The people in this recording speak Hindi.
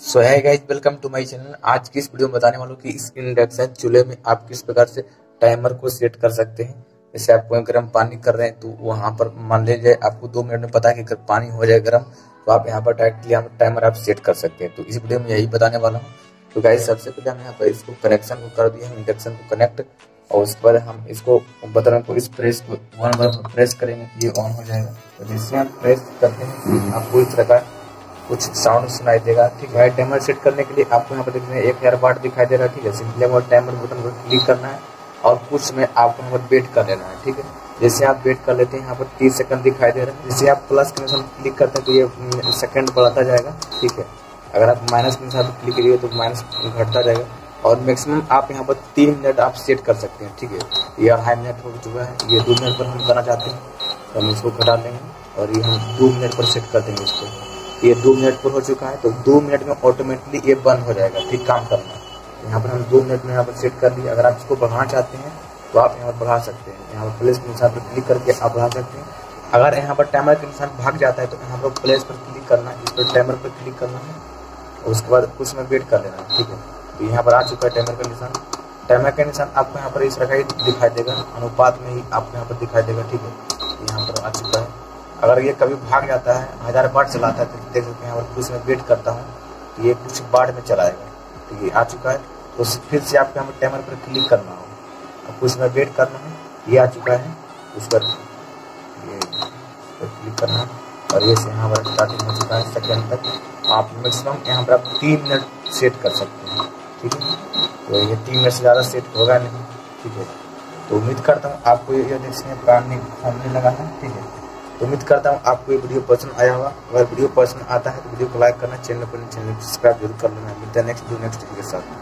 सो है guys, welcome to my channel. आज की इस वीडियो में बताने वालों कि स्किन इंडक्शन चूल्हे में आप किस प्रकार से टाइमर को सेट कर सकते हैं। जैसे आप गर्म पानी कर रहे हैं तो वहां पर मान लीजिए आपको 2 मिनट में पता है कि पानी हो जाए गर्म, तो आप यहाँ पर डायरेक्टली टाइमर आप सेट कर सकते हैं। तो इस वीडियो में यही बताने वाला हूँ। तो गाइस सबसे पहले हम यहाँ पर इसको कनेक्शन को कर दिए, हम इंडक्शन को कनेक्ट, और उसके बाद हम इसको बटन को इस प्रेस को 1 बार प्रेस करेंगे तो ये ऑन हो जाएगा। तो जैसे हम प्रेस करते हैं आपको इस तरह का कुछ साउंड सुनाई देगा। ठीक है, टाइमर सेट करने के लिए आपको यहाँ पर देखते हैं 1000 वाट दिखाई दे रहा है। ठीक है, सिंपली आपको टाइमर बटन पर क्लिक करना है और कुछ समय आपको यहाँ पर वेट कर लेना है। ठीक है, जैसे आप वेट कर लेते हैं यहाँ पर 30 सेकंड दिखाई दे रहा है। जैसे आप प्लस के निशान क्लिक करते हैं तो ये सेकंड बढ़ता जाएगा। ठीक है, अगर आप माइनस के निशान क्लिक करिए तो माइनस घटता जाएगा। और मैक्सिमम आप यहाँ पर 3 मिनट आप सेट कर सकते हैं। ठीक है, ये 2.5 मिनट हो चुका है, ये 2 मिनट पर हम करना चाहते हैं तो हम इसको घटा लेंगे और ये हम 2 मिनट पर सेट कर देंगे इसको। ये 2 मिनट पर हो चुका है तो 2 मिनट में ऑटोमेटिकली ये बंद हो जाएगा। ठीक काम करना है, यहाँ पर हम 2 मिनट में यहाँ पर सेट कर दिए। अगर आप इसको बढ़ाना चाहते हैं तो आप यहाँ पर बढ़ा सकते हैं, यहाँ पर प्लेस के निशान पर क्लिक करके आप बढ़ा सकते हैं। अगर यहाँ पर टाइमर के निशान भाग जाता है तो यहाँ पर प्लेस पर क्लिक करना है, इस पर टाइमर पर क्लिक करना है और उसके बाद कुछ में वेट कर लेना है। ठीक है, तो यहाँ पर आ चुका है टाइमर का निशान। टाइमर का निशान आपको यहाँ पर इस तरह का दिखाई देगा, अनुपात में ही आपको यहाँ पर दिखाई देगा। ठीक है, यहाँ पर आ चुका है। अगर ये कभी भाग जाता है 1000 वाट चलाता है तो देख सकते हैं, यहाँ पर कुछ में वेट करता हूँ तो ये कुछ वाट में चलाएगा। ठीक है, आ चुका है। तो फिर से आपको यहाँ पर टाइमर पर क्लिक करना होगा, कुछ में वेट करना है, ये आ चुका है, उस पर ये क्लिक करना है और ये यहाँ पर स्टार्टिंग हो चुका है सेकेंड तक। आप मैक्सिमम यहाँ पर आप 3 मिनट सेट कर सकते हैं। ठीक है, तो ये 3 मिनट से ज़्यादा सेट होगा नहीं। ठीक है, तो उम्मीद करता हूँ आपको ये देख सकते हैं पानी घूमने लगा है। ठीक है, तो उम्मीद करता हूँ आपको ये वीडियो पसंद आया होगा। अगर वीडियो पसंद आता है तो वीडियो को लाइक करना, चैनल को सब्सक्राइब जरूर कर लेना। मिलता है नेक्स्ट वीडियो के साथ।